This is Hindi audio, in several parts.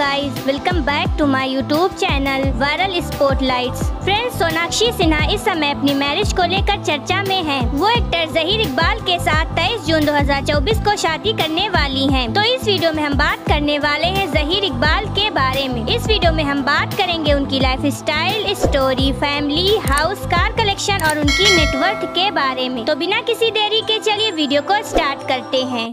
Guys, welcome back to my YouTube channel viral spotlights. Friends, Sonakshi Sinha इस समय अपनी मैरिज को लेकर चर्चा में हैं। वो एक्टर ज़हीर इकबाल के साथ 23 जून 2024 को शादी करने वाली हैं। तो इस वीडियो में हम बात करने वाले हैं ज़हीर इकबाल के बारे में। इस वीडियो में हम बात करेंगे उनकी lifestyle, story, family, house, car collection और उनकी नेटवर्थ के बारे में। तो बिना किसी देरी के चलिए वीडियो को स्टार्ट करते हैं।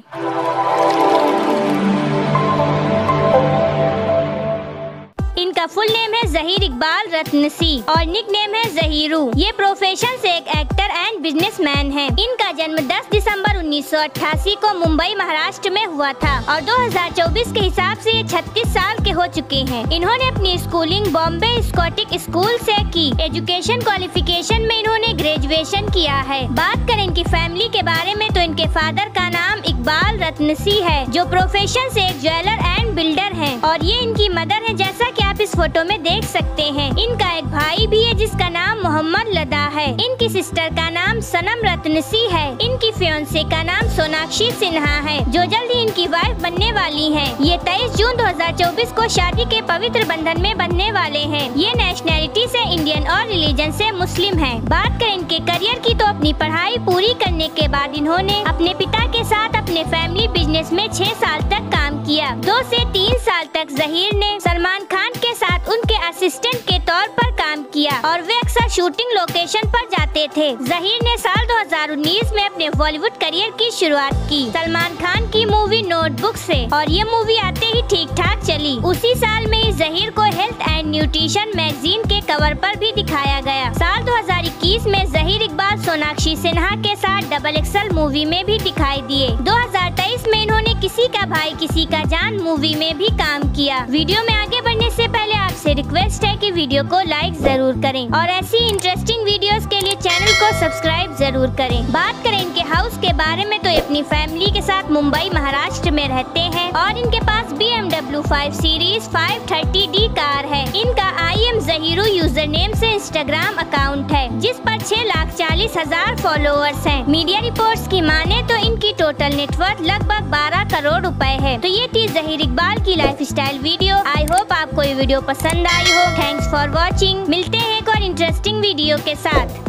इनका फुल नेम है ज़हीर इकबाल रत्न सी और निक नेम है ज़हीरू। ये प्रोफेशन से एक एक्टर एंड बिजनेसमैन हैं। इनका जन्म 10 दिसंबर 1988 को मुंबई, महाराष्ट्र में हुआ था और 2024 के हिसाब से ये 36 साल के हो चुके हैं। इन्होंने अपनी स्कूलिंग बॉम्बे स्कॉटिश स्कूल से की। एजुकेशन क्वालिफिकेशन में इन्होंने ग्रेजुएशन किया है। बात करें इनकी फैमिली के बारे में तो इनके फादर का नाम इकबाल रत्न सी है, जो प्रोफेशन से एक ज्वेलर एंड बिल्डर है, और ये इनकी मदर है, जैसा कि आप इस फोटो में देख सकते हैं। इनका एक भाई भी है जिसका नाम मोहम्मद लदा है। इनकी सिस्टर का नाम सनम रत्न सी है। इनकी फियांसे का नाम सोनाक्षी सिन्हा है, जो जल्द ही इनकी वाइफ बनने वाली हैं। ये 23 जून 2024 को शादी के पवित्र बंधन में बंधने वाले हैं। ये नेशनैलिटी से इंडियन और रिलीजन से मुस्लिम है। बात करें इनके करियर की तो अपनी पढ़ाई पूरी करने के बाद इन्होंने अपने पिता के साथ अपने फैमिली बिजनेस में 6 साल तक काम किया। 2 से 3 साल तक ज़हीर ने सलमान खान के साथ उनके असिस्टेंट के तौर पर काम किया और वे अक्सर शूटिंग लोकेशन पर जाते थे। ज़हीर ने साल 2019 में अपने बॉलीवुड करियर की शुरुआत की सलमान खान की मूवी नोटबुक से, और ये मूवी आते ही ठीक ठाक चली। उसी साल में ही ज़हीर को हेल्थ एंड न्यूट्रिशन मैगजीन के कवर पर भी दिखाया गया। साल 2021 में ज़हीर इकबाल सोनाक्षी सिन्हा के साथ डबल XL मूवी में भी दिखाई दिए। 2023 में इन्होंने किसी का भाई किसी का जान मूवी में भी काम किया। वीडियो में आगे बढ़ने से पहले आपसे रिक्वेस्ट है कि वीडियो को लाइक जरूर करें और ऐसी इंटरेस्टिंग वीडियोस के लिए चैनल को सब्सक्राइब जरूर करें। बात करें इनके हाउस के बारे में तो ये अपनी फैमिली के साथ मुंबई, महाराष्ट्र में रहते हैं और इनके पास BMW 5 Series 530D कार है। इनका IM ज़हीरू यूजर नेम से इंस्टाग्राम अकाउंट है जिस पर 6,40,000 फॉलोअर्स हैं। मीडिया रिपोर्ट्स की माने तो इनकी टोटल नेटवर्थ लगभग 12 करोड़ रुपए है। तो ये थी ज़हीर इकबाल की lifestyle video. I hope आपको ये वीडियो पसंद आई हो। Thanks for watching. मिलते हैं एक और इंटरेस्टिंग वीडियो के साथ।